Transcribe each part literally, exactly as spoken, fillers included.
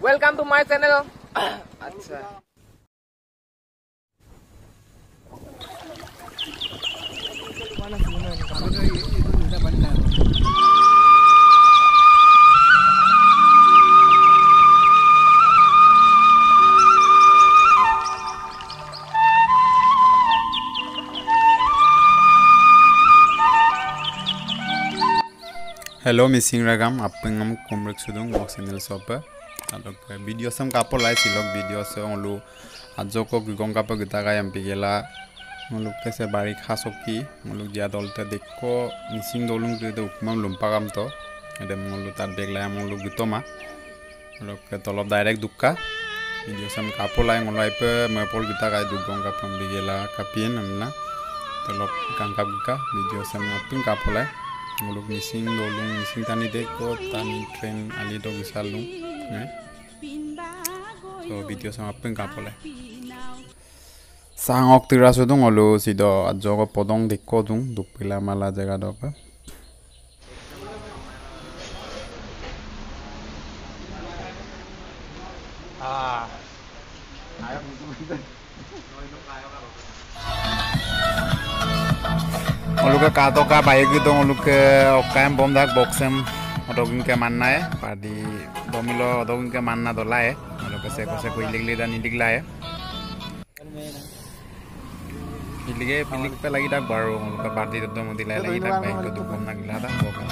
Welcome to my channel. Acha. Mana sebenarnya? Kalau itu sudah benar. Hello missing ragam apeng am komrek sudung box channel sopa alok video sam kapo lai silok video se onlu ajoko gong kapo gita kayam pigela muluk kese bari khasoki muluk dia dolta dekko missing dolung de ukmam lumpa kam to ada muluk tar deglai muluk gitoma muluk ke tolop direct dukka video sam kapo lai mulai pe mepol gita kay dugong kapo pigela kapien amna tolop kangkap gika video sam apeng kapo lai muluk missing dolung missing tani deko tani train ali do gisalung ne so video sama peng kapole sangok tiraso dong olo sido ajogo podong deko dung dupila mala jaga dopa ah ayo Oluka katoka baik itu oluka okaim bom dak boxem odogin ke manna e padi bomilo odogin ke manna dolai oluka seko seko iligli dan idiglai ilige pilik pe lagi dak baru oluka padi itu domo dilai lagi dak baik itu bom nak gila dak boka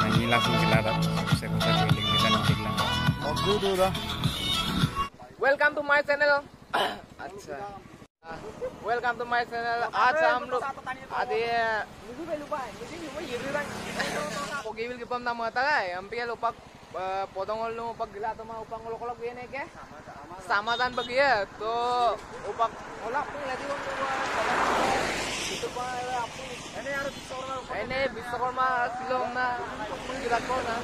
nani langsung gila dak seko seko iligli dan idiglai ogu dura welcome to my channel acha Welcome to my channel. आज हम लोग आधे मुझे भी लुपा है, मुझे भी लुपा ये भी रंग। ओके बिल किपम ना मरता है, हम पे लुपा पोतोंगल नो उपाक गिला तो माँ उपांगल कोलक ये नहीं क्या? सामादान बगी है, तो उपाक कोलक तो लगी हो तो तो पाए आपको ऐने यार बिस्कोरमा ऐने बिस्कोरमा सिलों ना मुझे लगता है ना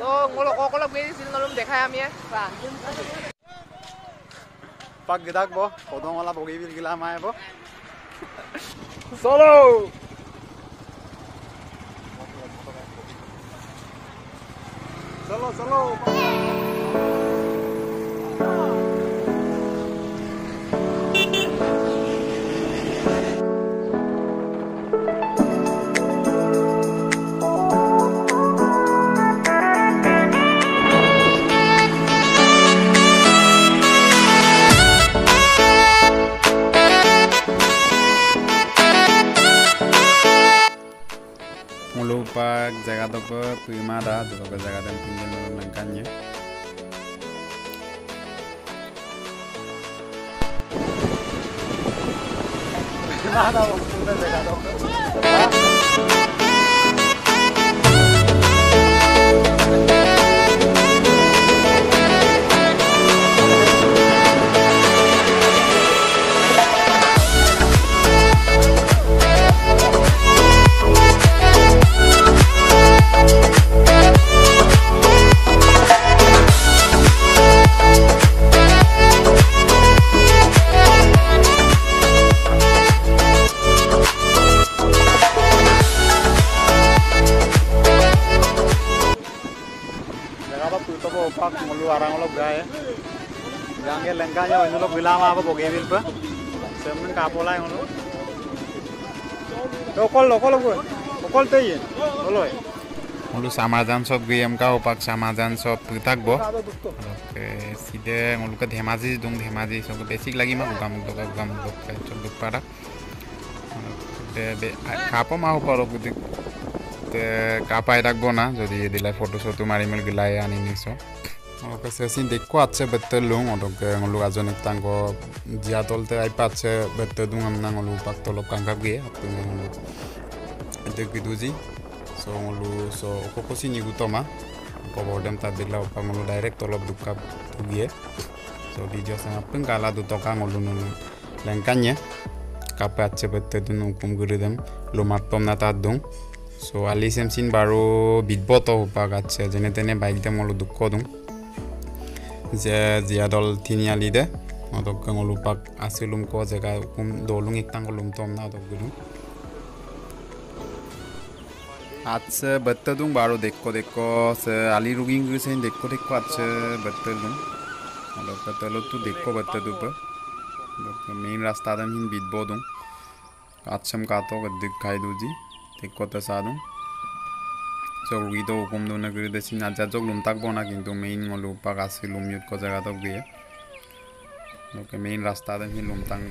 तो कोलक कोलक ये सिलों में देखा है हमें Pak gidak bo, kodong wala bogi bil gila mae bo. Solo. Solo solo. Pak jaga toko prima dah toko jaga dan pinjam menenangkannya. Mana waktunya jaga toko? Lengkanya orang orang bilang apa bogi bil pa, semen kapolai orang orang. Lokal lokal lokal, lokal tu ye, lokal. Orang samajan sob game kau pak samajan sob tak boh. Sida orang kat hemazi dong hemazi, so basic lagi mah bukan mukdok bukan mukdok, cenduk para. Kapau mau parok tu, kapai tak boh na, jadi dia foto foto mari mel gilai ani ni so. Oke, saya sih dekko aja betul loh, orang ngelu aja nih tanggo jadol teh apa aja betul dong, amna ngelu pak tolok kangkap gue, apa ngelu itu gitu sih, so ngelu so koko sih nih gitu mah, koko bodem tadi lah, apa ngelu direct tolok duka tuh gue, so video saya pengkala tuh toka ngelu nulu lengkanya, kape aja betul dong, hukum gue dem, lo matom nata dong, so alisem sin baru beatbot atau apa aja, jadi tene baik dem ngelu duka dong. Jadi dia dol tinia lide, atau kalau lupa asilum kau jaga dolung iktan kalau lumtom na atau guru. Atse bettedung baru dekko dekko se ali ruging gusein dekko dekko atse bettedung. Kalau bettelo tu dekko bettedung pa. Main rasta adam hin bidbo dung. Atsem kato dikhai duji dekko ta sadung. Jog rugi do hukum do nagri desin aja jog lum tak bona kintu main ngolu pa kasi lum yut ko jaga to gaya. Oke main rasta adam hin lum tang.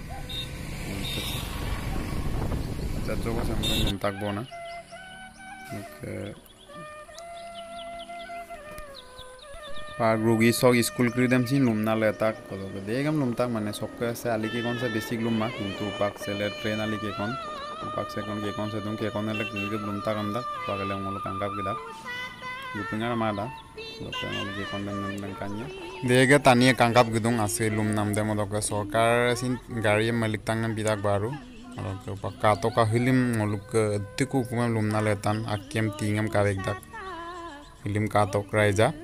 Aja jog sampai lum tak bona. Pak Rugi sok school kredem sih lumna letak kalau gede kan lumtak mana sok se ali ke kon se basic lumma kintu pak seller train ali ke kon pak se kon ke kon se dong ke kon elak juga lumtak amda pak elak mulu kangkap kita lupunya nama ada lupunya ali ke kon dan dan kanya dega tania kangkap gedung asli lumna amda mulu ke sokar sin gari malik tangan bidak baru Oke, pakai atau kahilim ngoluk ke tiku kumem lumna letan akiem tingem kabeg dak hilim katok raja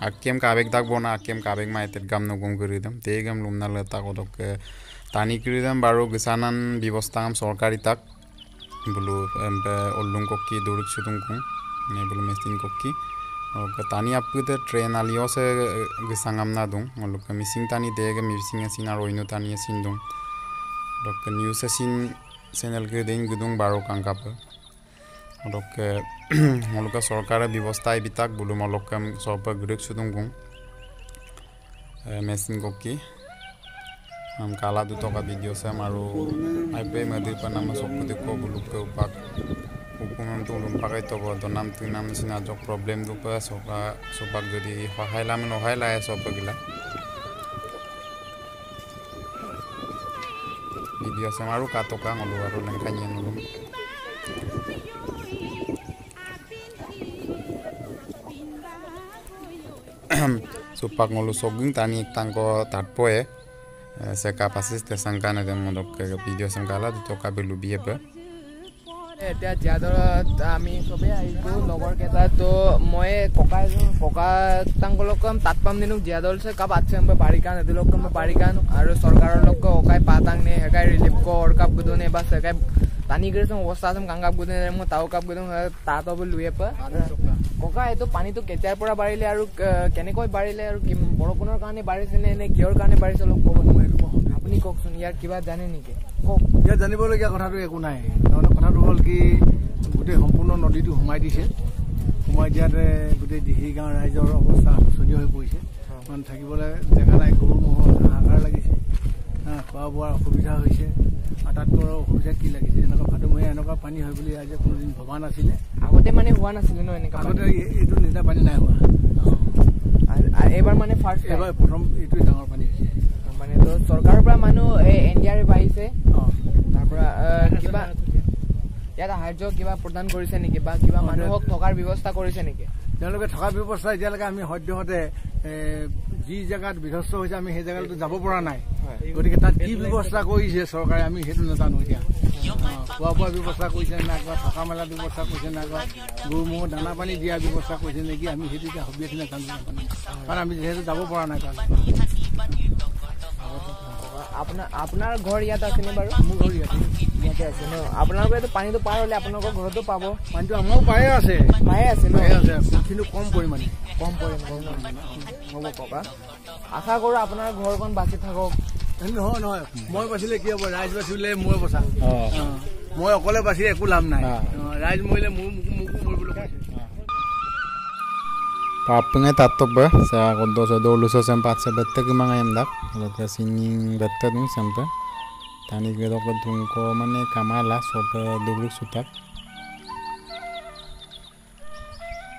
akiem kabeg dak bona akiem kabeg maitet gam nogum guridam tegam lumna letak odok ke tani guridam baru gesanan bibostam sorkari tak bulu embe olung koki duruk sutungkung ne bulu mesting koki oke tani apute train aliose gesangam nadung ngoluk ke mising tani tegam mising asina roinu tani asindung Dokter news asin channel kredeng gedung baru kangkap. Dokter moluka sorkara bibostai bitak bulu moluka sorpa guruk sudunggung. Mesin koki. Am kala du toka video saya maru I P madir panama sokuti ko bulu ke upak. Hukumam tu ulum pakai toko donam tunam sinajok problem dupa soka sopak gede hahai lamen hahai lah sopak gila. Video sama lu kato kang lu baru nengkanya nulung supak ngulu soging tani tangko tarpo ya saya kapasis tersangka ada mondok ke video sangkala di toka belu biaba এতিয়া যাদৰ আমি সবে আইতো লগৰ কেটা তো মই Coca Coca তাংগলকম তাত পাম দিনক যাদৰ সে কাপ আছে আমে বাৰিকান এদিলকম বাৰিকান আৰু সরকাৰৰ লক ওকাই পাতাং নে হেকাই ৰিলিফ ক অৰ কাপ গুদনে বাস হেকাই পানী গৰেছম অৱস্থাছম গংগাপ গুদনে মই তাও কাপ গুদং তাত অব লুয়েপ কোকা এতো পানী তো কেচাৰ পৰা বাৰিলে আৰু কেনেকৈ বাৰিলে আৰু বৰকনৰ কাৰণে বাৰিছে নে নে কিয়ৰ কাৰণে বাৰিছে লক কব মই আপুনি ককচোন ইয়াৰ কিবা জানে নেকি কক ইয়াৰ জানিবলগীয়া কথাটো একো নাই Polki, gudeg hampuno nadi tu humai dise, humai jare gudeg dihi gan rai jor obosa sunyo he poise, man thaki bola jaga lai guru mohon agar lagi se, ah bawa khubija hoise, atat koro khubija ki lagi se, naka khadu moya naka pani hoy boli aja kono din bhavan asile, agote mane hua nasile no eneka, agote etu nida pani nai hua, ar ebar mane first ebar prothom etu dangor pani hoise, mane to sorkar pra manu India re bahise, tar pora kiba এটা হাৰ্য কিবা প্ৰদান কৰিছে নেকি বা কিবা মানুহক ঠকাৰ ব্যৱস্থা কৰিছে নেকি তেওঁলোকে ঠকাৰ ব্যৱস্থা যেলকে আমি হদ্যহতে যি জায়গাত বিধস্ত হৈছে আমি সেই জায়গাটো যাব পৰা নাই গতিকে তাত কি ব্যৱস্থা কৰিছে চৰকাৰে আমি সেইটো নাজানো এতিয়া কোৱা ব্যৱস্থা কৰিছে না কোৱা থকা মেলা ব্যৱস্থা কৰিছে না কোৱা গৰু ম'হ দানা পানী দিয়া ব্যৱস্থা কৰিছে নেকি আমি সেইটো এতিয়া হবিয়াত নাজানো কাৰণ আমি যেহেতু যাব পৰা নাই কাৰণ अपना अपना घर याद आसे ने बारो मु घर याद याद आसे न अपना को तो पानी तो पार होले अपना को घर तो पाबो पानी तो हमो पाए आसे पाए आसे न किनु कम परिमाने कम परिमाने होबो पापा आशा करू अपना घर कोन बासी थाको न हो न मोय बसिले की होबो राज बसिले मोय बसा हां मोय अकले बसिले एकु लाभ नाही राज मोयले मु मु बोलबो Papung eta toba sa kondo sa dolo sa sempat sa bete kumang ayam dak loka sining bete tung sampe tani gedo kodung ko mane kamala soba dubluk sutak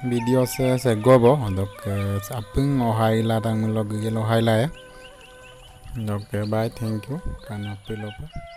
video sa sa gobo dok sapung ohai la tang log gelo hai la ya dok bye thank you kana pilopa